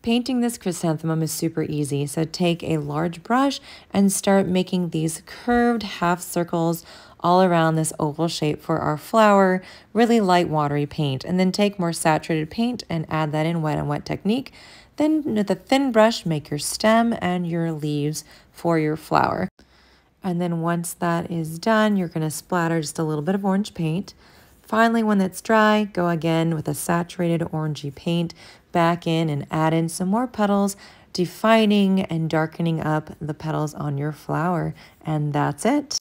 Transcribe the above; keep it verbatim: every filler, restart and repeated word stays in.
Painting this chrysanthemum is super easy, so take a large brush and start making these curved half circles all around this oval shape for our flower, really light watery paint, and then take more saturated paint and add that in wet on wet technique. Then with a thin brush, make your stem and your leaves for your flower. And then once that is done, you're gonna splatter just a little bit of orange paint. Finally, when that's dry, go again with a saturated orangey paint back in and add in some more petals, defining and darkening up the petals on your flower. And that's it.